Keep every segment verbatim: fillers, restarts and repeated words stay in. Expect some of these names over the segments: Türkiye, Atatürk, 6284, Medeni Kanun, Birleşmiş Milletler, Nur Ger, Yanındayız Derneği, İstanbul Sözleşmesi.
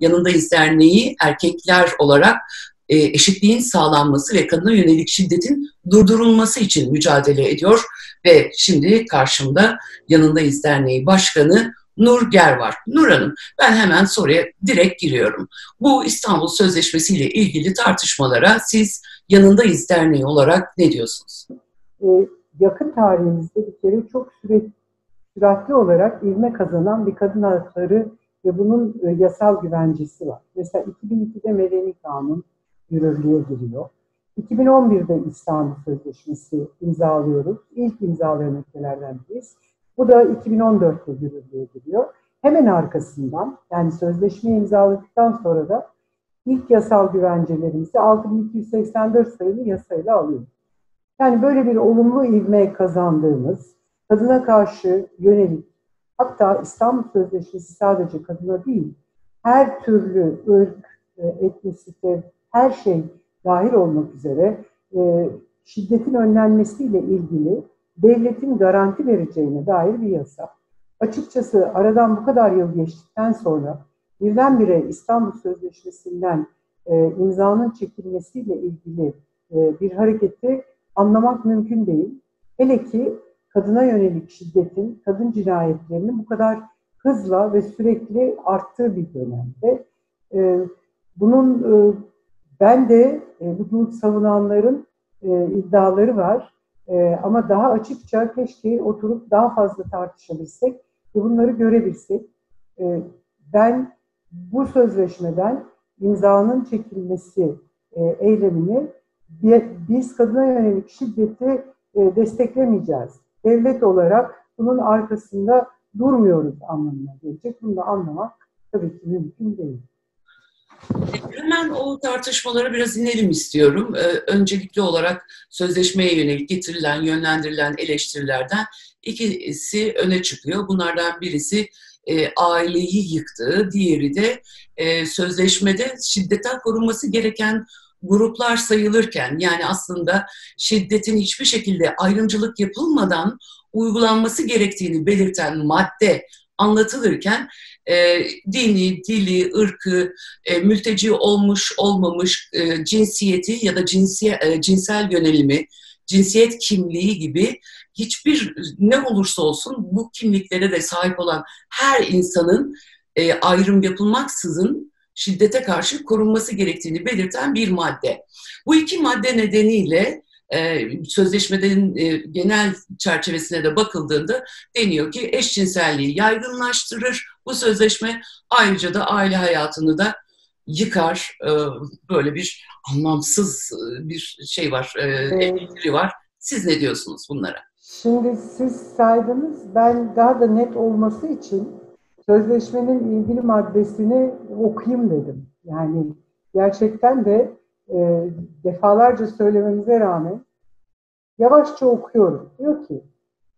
Yanındayız Derneği erkekler olarak e, eşitliğin sağlanması ve kadına yönelik şiddetin durdurulması için mücadele ediyor. Ve şimdi karşımda Yanındayız Derneği Başkanı Nur Ger var. Nur Hanım, ben hemen soruya direkt giriyorum. Bu İstanbul Sözleşmesi ile ilgili tartışmalara siz Yanındayız Derneği olarak ne diyorsunuz? Ee, yakın tarihimizde bir kere çok sürekli, süratli olarak ivme kazanan bir kadın hakları ve bunun e, yasal güvencesi var. Mesela iki bin ikide Medeni Kanun yürürlüğe giriyor. iki bin on birde İstanbul Sözleşmesi imzalıyoruz. İlk imzalayan ülkelerden biriyiz. Bu da iki bin on dörtte yürürlüğe giriyor. Hemen arkasından, yani sözleşmeyi imzaladıktan sonra da ilk yasal güvencelerimizi altı bin iki yüz seksen dört sayılı yasayla alıyoruz. Yani böyle bir olumlu ivme kazandığımız, kadına karşı yönelik, hatta İstanbul Sözleşmesi sadece kadına değil, her türlü ırk, etnisite, her şey dahil olmak üzere şiddetin önlenmesiyle ilgili devletin garanti vereceğine dair bir yasa. Açıkçası aradan bu kadar yıl geçtikten sonra birdenbire İstanbul Sözleşmesi'nden e, imzanın çekilmesiyle ilgili e, bir hareketi anlamak mümkün değil. Hele ki kadına yönelik şiddetin, kadın cinayetlerinin bu kadar hızla ve sürekli arttığı bir dönemde. E, bunun e, ben de e, bunu savunanların e, iddiaları var. Ee, ama daha açıkça keşke oturup daha fazla tartışabilsek ve bunları görebilsek. Ee, ben bu sözleşmeden imzanın çekilmesi e, eylemini biz kadına yönelik şiddeti e, desteklemeyeceğiz. Devlet olarak bunun arkasında durmuyoruz anlamına gelecek. Bunu da anlamak tabii ki mümkün değil. Hemen o tartışmaları biraz dinleyelim istiyorum. Ee, öncelikli olarak sözleşmeye yönelik getirilen, yönlendirilen eleştirilerden ikisi öne çıkıyor. Bunlardan birisi e, aileyi yıktığı, diğeri de e, sözleşmede şiddetten korunması gereken gruplar sayılırken, yani aslında şiddetin hiçbir şekilde ayrımcılık yapılmadan uygulanması gerektiğini belirten madde anlatılırken e, dini, dili, ırkı, e, mülteci olmuş, olmamış, e, cinsiyeti ya da cinsiye, e, cinsel yönelimi, cinsiyet kimliği gibi hiçbir ne olursa olsun bu kimliklere de sahip olan her insanın e, ayrım yapılmaksızın şiddete karşı korunması gerektiğini belirten bir madde. Bu iki madde nedeniyle Ee, sözleşmenin e, genel çerçevesine de bakıldığında deniyor ki eşcinselliği yaygınlaştırır bu sözleşme, ayrıca da aile hayatını da yıkar. Ee, böyle bir anlamsız bir şey var, e, eleştiri var. Siz ne diyorsunuz bunlara? Şimdi siz saydınız, ben daha da net olması için sözleşmenin ilgili maddesini okuyayım dedim. Yani gerçekten de E, defalarca söylememize rağmen yavaşça okuyorum. Diyor ki,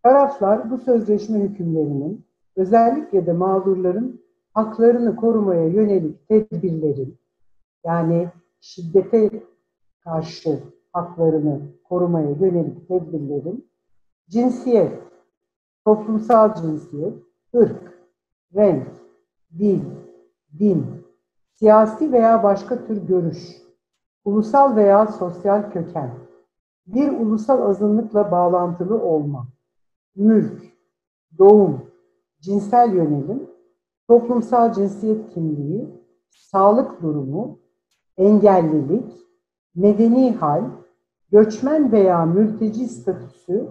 taraflar bu sözleşme hükümlerinin özellikle de mağdurların haklarını korumaya yönelik tedbirlerin, yani şiddete karşı haklarını korumaya yönelik tedbirlerin cinsiyet, toplumsal cinsiyet, ırk, renk, dil, din, siyasi veya başka tür görüş, ulusal veya sosyal köken, bir ulusal azınlıkla bağlantılı olma, mülk, doğum, cinsel yönelim, toplumsal cinsiyet kimliği, sağlık durumu, engellilik, medeni hal, göçmen veya mülteci statüsü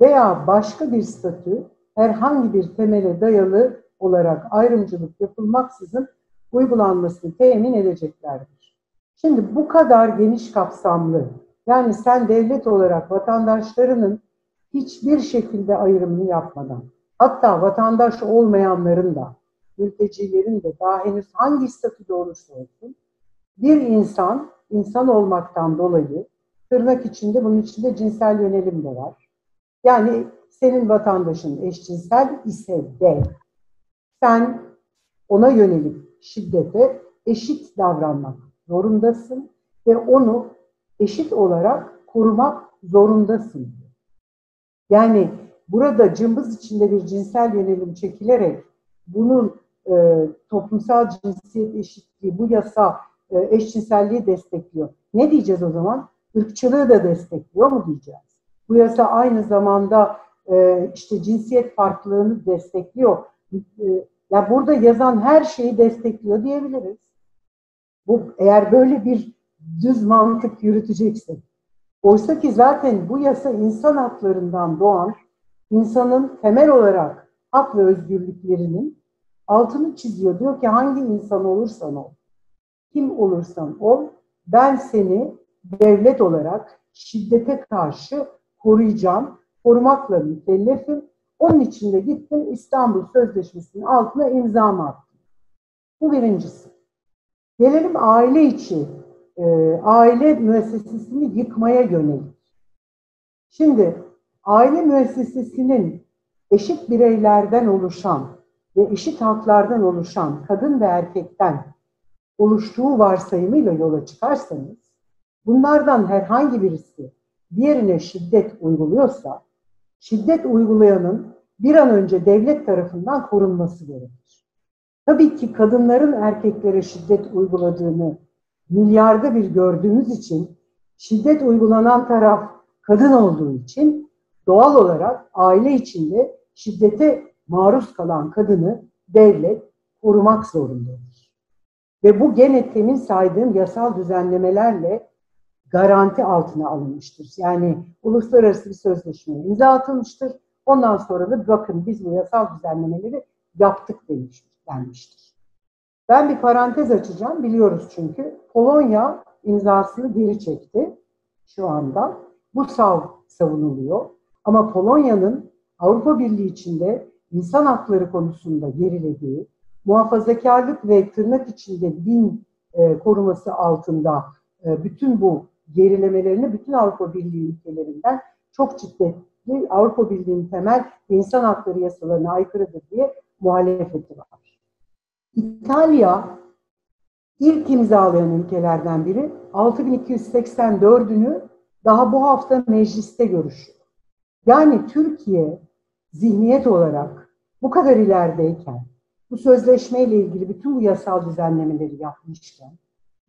veya başka bir statü herhangi bir temele dayalı olarak ayrımcılık yapılmaksızın uygulanmasını temin edeceklerdir. Şimdi bu kadar geniş kapsamlı, yani sen devlet olarak vatandaşlarının hiçbir şekilde ayrımını yapmadan, hatta vatandaş olmayanların da, mültecilerin de daha henüz hangi statüde olursa olsun, bir insan, insan olmaktan dolayı, tırnak içinde, bunun içinde cinsel yönelim de var. Yani senin vatandaşın eşcinsel ise de, sen ona yönelik şiddete eşit davranmak zorundasın ve onu eşit olarak korumak zorundasın. Yani burada cımbız içinde bir cinsel yönelim çekilerek bunun e, toplumsal cinsiyet eşitliği, bu yasa e, eşcinselliği destekliyor. Ne diyeceğiz o zaman? Irkçılığı da destekliyor mu diyeceğiz? Bu yasa aynı zamanda e, işte cinsiyet farklılığını destekliyor. E, ya burada yazan her şeyi destekliyor diyebiliriz. Bu eğer böyle bir düz mantık yürüteceksek. Oysa ki zaten bu yasa insan haklarından doğan, insanın temel olarak hak ve özgürlüklerinin altını çiziyor. Diyor ki hangi insan olursan ol, kim olursan ol, ben seni devlet olarak şiddete karşı koruyacağım, korumakla mükellefim. Onun için de gittim İstanbul Sözleşmesi'nin altına imzamı attım. Bu birincisi. Gelelim aile içi, e, aile müessesesini yıkmaya yönelik. Şimdi aile müessesesinin eşit bireylerden oluşan ve eşit haklardan oluşan kadın ve erkekten oluştuğu varsayımıyla yola çıkarsanız, bunlardan herhangi birisi diğerine şiddet uyguluyorsa, şiddet uygulayanın bir an önce devlet tarafından korunması gerekir. Tabii ki kadınların erkeklere şiddet uyguladığını milyarda bir gördüğümüz için, şiddet uygulanan taraf kadın olduğu için doğal olarak aile içinde şiddete maruz kalan kadını devlet korumak zorundadır. Ve bu gene temin saydığım yasal düzenlemelerle garanti altına alınmıştır. Yani uluslararası bir sözleşmeye imza atılmıştır. Ondan sonra da bakın biz bu yasal düzenlemeleri yaptık denmiştir. Ben bir parantez açacağım, biliyoruz çünkü. Polonya imzasını geri çekti şu anda. Bu sav savunuluyor. Ama Polonya'nın Avrupa Birliği içinde insan hakları konusunda gerilediği, muhafazakarlık ve tırnak içinde din e, koruması altında e, bütün bu gerilemelerini bütün Avrupa Birliği ülkelerinden çok şiddetli, Avrupa Birliği'nin temel insan hakları yasalarına aykırıdır diye muhalefeti var. İtalya ilk imzalayan ülkelerden biri, altı bin iki yüz seksen dördünü daha bu hafta mecliste görüşüyor. Yani Türkiye zihniyet olarak bu kadar ilerideyken, bu sözleşmeyle ilgili bütün bu yasal düzenlemeleri yapmışken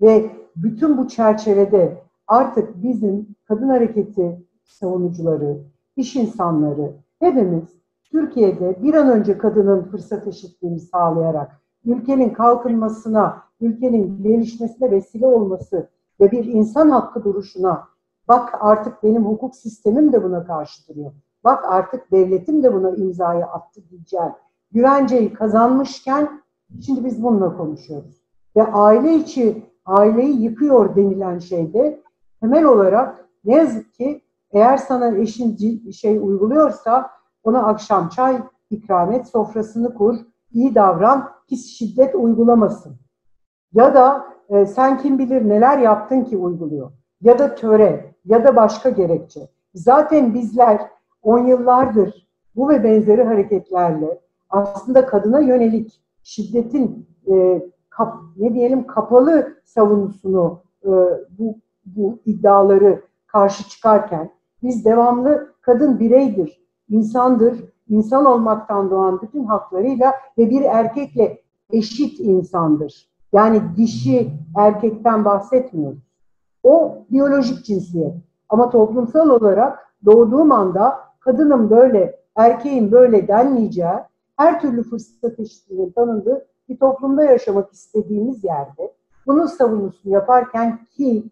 ve bütün bu çerçevede artık bizim kadın hareketi savunucuları, iş insanları hepimiz Türkiye'de bir an önce kadının fırsat eşitliğini sağlayarak ülkenin kalkınmasına, ülkenin gelişmesine vesile olması ve bir insan hakkı duruşuna, bak artık benim hukuk sistemim de buna karşı duruyor, bak artık devletim de buna imzayı attı diyeceğim güvenceyi kazanmışken şimdi biz bununla konuşuyoruz. Ve aile içi aileyi yıkıyor denilen şeyde temel olarak ne yazık ki eğer sana eşin şey uyguluyorsa ona akşam çay ikram et, sofrasını kur, iyi davran ki şiddet uygulamasın. Ya da e, sen kim bilir neler yaptın ki uyguluyor. Ya da töre ya da başka gerekçe. Zaten bizler on yıllardır bu ve benzeri hareketlerle aslında kadına yönelik şiddetin e, kap, ne diyelim kapalı savunusunu e, bu, bu iddiaları karşı çıkarken biz devamlı kadın bireydir, insandır, insan olmaktan doğan bütün haklarıyla ve bir erkekle eşit insandır. Yani dişi erkekten bahsetmiyoruz. O biyolojik cinsiyet. Ama toplumsal olarak doğduğum anda kadınım böyle, erkeğim böyle denmeyeceği, her türlü fırsat eşitliğinin tanındığı bir toplumda yaşamak istediğimiz yerde bunun savunusunu yaparken ki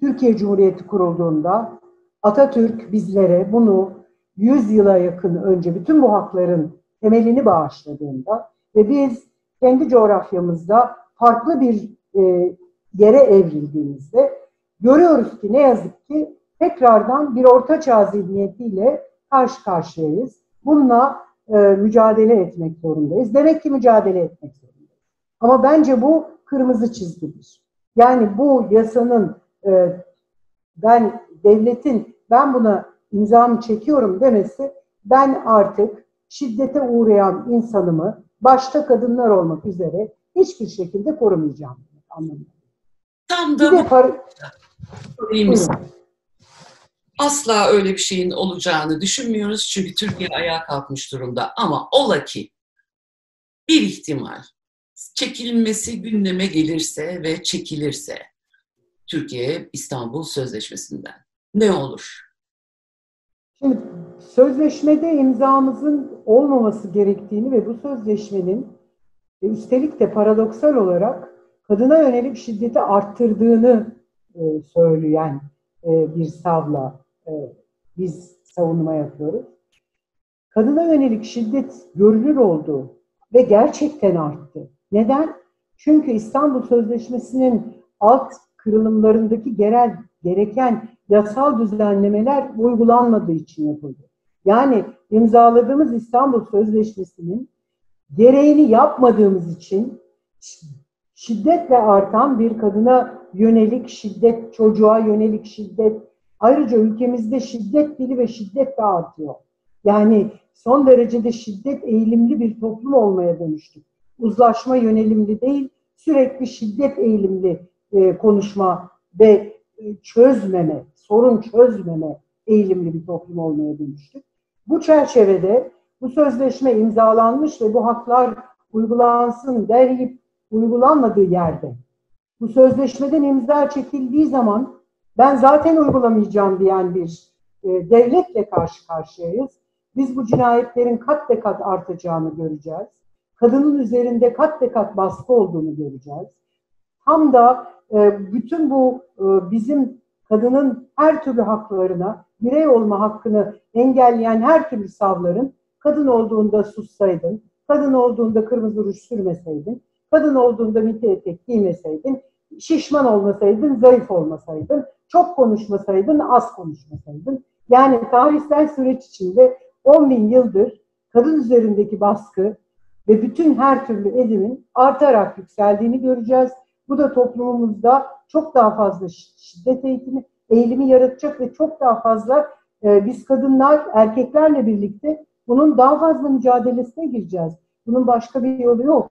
Türkiye Cumhuriyeti kurulduğunda Atatürk bizlere bunu yüz yıla yakın önce bütün bu hakların temelini bağışladığında ve biz kendi coğrafyamızda farklı bir e, yere evrildiğimizde görüyoruz ki ne yazık ki tekrardan bir ortaçağ zihniyetiyle karşı karşıyayız. Bununla e, mücadele etmek zorundayız. Demek ki mücadele etmek zorundayız. Ama bence bu kırmızı çizgidir. Yani bu yasanın e, ben devletin ben buna imzamı çekiyorum demesi ben artık şiddete uğrayan insanımı başta kadınlar olmak üzere hiçbir şekilde korumayacağım anlamında. Tam da bu sorayım size. Asla öyle bir şeyin olacağını düşünmüyoruz çünkü Türkiye ayağa kalkmış durumda ama ola ki bir ihtimal çekilmesi gündeme gelirse ve çekilirse Türkiye İstanbul Sözleşmesi'nden ne olur? Şimdi sözleşmede imzamızın olmaması gerektiğini ve bu sözleşmenin üstelik de paradoksal olarak kadına yönelik şiddeti arttırdığını söyleyen bir savla biz savunma yapıyoruz. Kadına yönelik şiddet görülür oldu ve gerçekten arttı. Neden? Çünkü İstanbul Sözleşmesi'nin alt kırılımlarındaki genel gereken yasal düzenlemeler uygulanmadığı için yapıldı. Yani imzaladığımız İstanbul Sözleşmesi'nin gereğini yapmadığımız için şiddetle artan bir kadına yönelik şiddet, çocuğa yönelik şiddet, ayrıca ülkemizde şiddet dili ve şiddet de artıyor. Yani son derecede şiddet eğilimli bir toplum olmaya dönüştük. Uzlaşma yönelimli değil, sürekli şiddet eğilimli e, konuşma ve e, çözmeme, sorun çözmeme eğilimli bir toplum olmaya dönüştük. Bu çerçevede bu sözleşme imzalanmış ve bu haklar uygulansın derleyip uygulanmadığı yerde, bu sözleşmeden imza çekildiği zaman ben zaten uygulamayacağım diyen bir e, devletle karşı karşıyayız. Biz bu cinayetlerin kat be kat artacağını göreceğiz. Kadının üzerinde kat be kat baskı olduğunu göreceğiz. Tam da e, bütün bu e, bizim kadının her türlü haklarına, birey olma hakkını engelleyen her türlü savların kadın olduğunda sussaydın, kadın olduğunda kırmızı ruj sürmeseydin, kadın olduğunda miti etek giymeseydin, şişman olmasaydın, zayıf olmasaydın, çok konuşmasaydın, az konuşmasaydın. Yani tarihsel süreç içinde on bin yıldır kadın üzerindeki baskı ve bütün her türlü edimin artarak yükseldiğini göreceğiz. Bu da toplumumuzda çok daha fazla şiddet eğitimi, eğilimi yaratacak ve çok daha fazla e, biz kadınlar erkeklerle birlikte bunun daha fazla mücadelesine gireceğiz. Bunun başka bir yolu yok.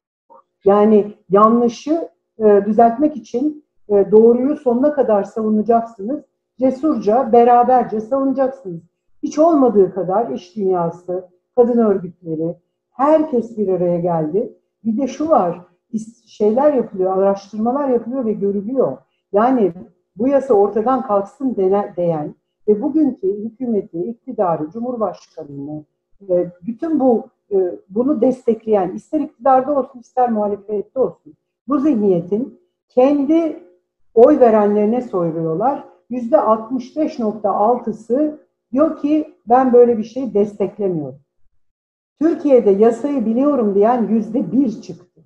Yani yanlışı e, düzeltmek için e, doğruyu sonuna kadar savunacaksınız. Cesurca, beraberce savunacaksınız. Hiç olmadığı kadar iş dünyası, kadın örgütleri, herkes bir araya geldi. Bir de şu var, şeyler yapılıyor, araştırmalar yapılıyor ve görülüyor. Yani bu yasa ortadan kalksın diyen ve bugünkü hükümeti, iktidarı, cumhurbaşkanını, bütün bu bunu destekleyen, ister iktidarda olsun ister muhalefette olsun, bu zihniyetin kendi oy verenlerine soyuluyorlar. yüzde altmış beş nokta altısı diyor ki ben böyle bir şeyi desteklemiyorum. Türkiye'de yasayı biliyorum diyen yüzde bir çıktı.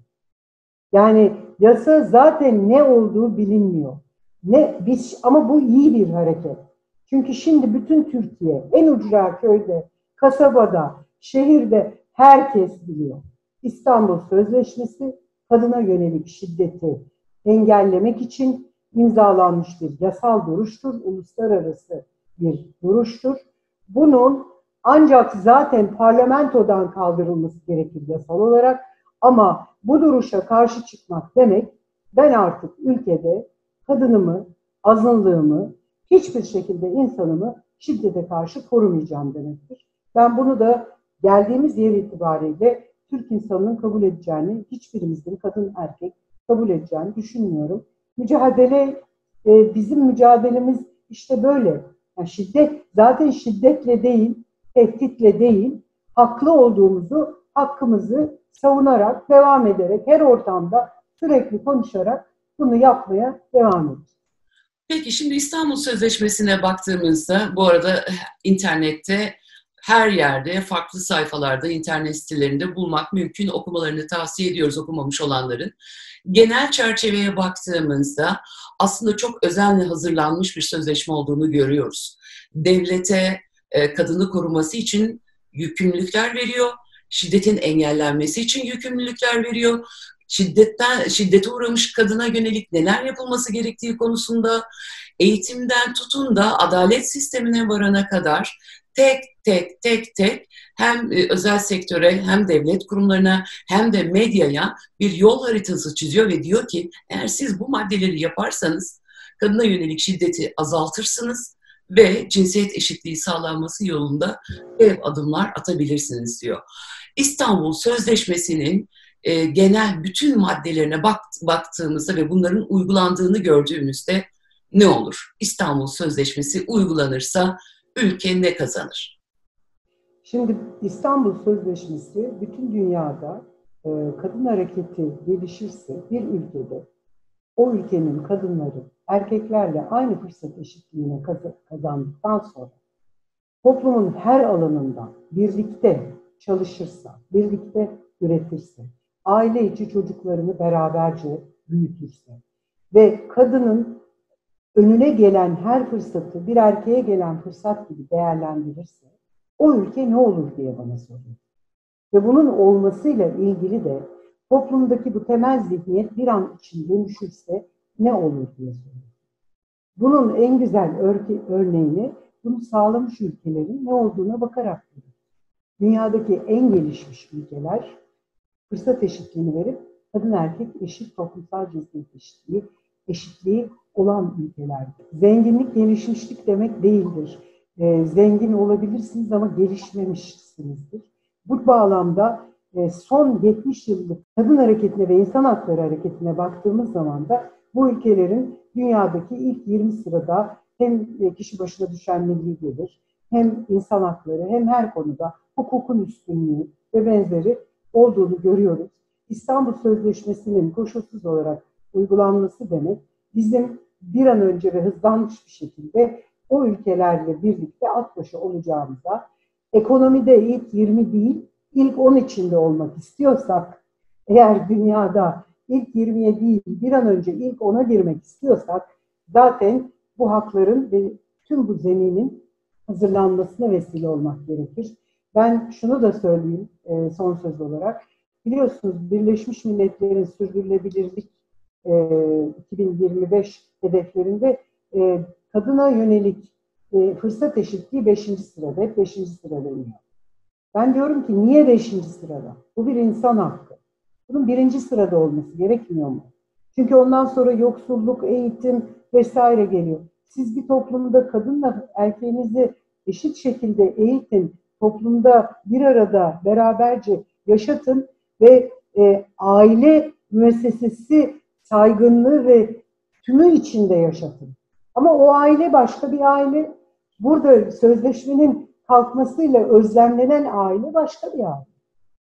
Yani yasa zaten ne olduğu bilinmiyor. Ne biz, ama bu iyi bir hareket. Çünkü şimdi bütün Türkiye, en ucra köyde, kasabada, şehirde herkes biliyor. İstanbul Sözleşmesi kadına yönelik şiddeti engellemek için imzalanmış bir yasal duruştur, uluslararası bir duruştur. Bunun ancak zaten parlamentodan kaldırılması gerekir yasal olarak, ama bu duruşa karşı çıkmak demek, ben artık ülkede kadınımı, azınlığımı, hiçbir şekilde insanımı şiddete karşı korumayacağım demektir. Ben bunu da geldiğimiz yer itibariyle Türk insanının kabul edeceğini, hiçbirimizin kadın erkek kabul edeceğini düşünmüyorum. Mücadele, bizim mücadelemiz işte böyle. Yani şiddet, zaten şiddetle değil, tehditle değil, haklı olduğumuzu, hakkımızı savunarak, devam ederek, her ortamda sürekli konuşarak bunu yapmaya devam edeceğiz. Peki şimdi İstanbul Sözleşmesi'ne baktığımızda, bu arada internette her yerde, farklı sayfalarda, internet sitelerinde bulmak mümkün. Okumalarını tavsiye ediyoruz okumamış olanların. Genel çerçeveye baktığımızda aslında çok özenle hazırlanmış bir sözleşme olduğunu görüyoruz. Devlete kadını koruması için yükümlülükler veriyor. Şiddetin engellenmesi için yükümlülükler veriyor. Şiddetten, şiddete uğramış kadına yönelik neler yapılması gerektiği konusunda eğitimden tutun da adalet sistemine varana kadar tek tek tek tek hem özel sektöre hem devlet kurumlarına hem de medyaya bir yol haritası çiziyor ve diyor ki eğer siz bu maddeleri yaparsanız kadına yönelik şiddeti azaltırsınız ve cinsiyet eşitliği sağlanması yolunda dev adımlar atabilirsiniz diyor. İstanbul Sözleşmesi'nin e, genel bütün maddelerine bak, baktığımızda ve bunların uygulandığını gördüğümüzde ne olur? İstanbul Sözleşmesi uygulanırsa ülke ne kazanır? Şimdi İstanbul Sözleşmesi bütün dünyada e, kadın hareketi gelişirse bir ülkede o ülkenin kadınları erkeklerle aynı fırsat eşitliğine kazandıktan sonra toplumun her alanında birlikte çalışırsa, birlikte üretirse, aile içi çocuklarını beraberce büyütürse ve kadının önüne gelen her fırsatı bir erkeğe gelen fırsat gibi değerlendirirse o ülke ne olur diye bana soruyor. Ve bunun olmasıyla ilgili de toplumdaki bu temel zihniyet bir an için dönüşürse ne olur diye soruyor. Bunun en güzel örneğini bunu sağlamış ülkelerin ne olduğuna bakarak görüyoruz. Dünyadaki en gelişmiş ülkeler fırsat eşitliğini verip kadın erkek eşit toplumsal cinsiyet eşitliği, eşitliği olan ülkelerdir. Zenginlik gelişmişlik demek değildir. E, zengin olabilirsiniz ama gelişmemişsinizdir. Bu bağlamda e, son yetmiş yıllık kadın hareketine ve insan hakları hareketine baktığımız zaman da bu ülkelerin dünyadaki ilk yirmi sırada hem kişi başına düşen milli gelir, hem insan hakları, hem her konuda hukukun üstünlüğü ve benzeri olduğunu görüyoruz. İstanbul Sözleşmesi'nin koşulsuz olarak uygulanması demek, bizim bir an önce ve hızlanmış bir şekilde o ülkelerle birlikte at başı olacağımıza, ekonomide ilk yirmi değil, ilk on içinde olmak istiyorsak, eğer dünyada ilk yirmiye değil, bir an önce ilk ona girmek istiyorsak, zaten bu hakların ve tüm bu zeminin hazırlanmasına vesile olmak gerekir. Ben şunu da söyleyeyim son söz olarak. Biliyorsunuz Birleşmiş Milletler'in sürdürülebilirlik iki bin yirmi beş hedeflerinde kadına yönelik fırsat eşitliği beşinci sırada, hep beşinci sırada iniyor. Ben diyorum ki niye beşinci sırada? Bu bir insan hakkı. Bunun birinci sırada olması gerekmiyor mu? Çünkü ondan sonra yoksulluk, eğitim vesaire geliyor. Siz bir toplumda kadınla erkeğinizi eşit şekilde eğitin, toplumda bir arada beraberce yaşatın ve e, aile müessesesi saygınlığı ve tümü içinde yaşatın. Ama o aile başka bir aile. Burada sözleşmenin kalkmasıyla özlemlenen aile başka bir aile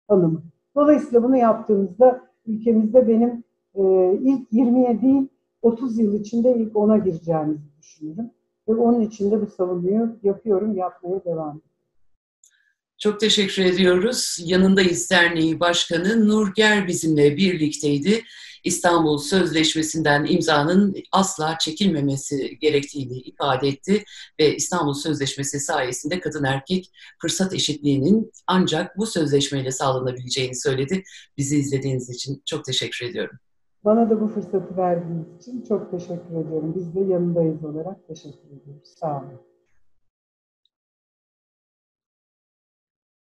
tanımı. Dolayısıyla bunu yaptığımızda ülkemizde benim e, ilk yirmiye değil, otuz yıl içinde ilk ona gireceğimizi düşünüyorum. Ve onun için de bu savunuyu yapıyorum, yapmaya devam ediyorum. Çok teşekkür ediyoruz. Yanındayız Derneği Başkanı Nur Ger bizimle birlikteydi. İstanbul Sözleşmesi'nden imzanın asla çekilmemesi gerektiğini ifade etti ve İstanbul Sözleşmesi sayesinde kadın erkek fırsat eşitliğinin ancak bu sözleşmeyle sağlanabileceğini söyledi. Bizi izlediğiniz için çok teşekkür ediyorum. Bana da bu fırsatı verdiğiniz için çok teşekkür ediyorum. Biz de yanındayız olarak teşekkür ediyoruz. Sağ olun.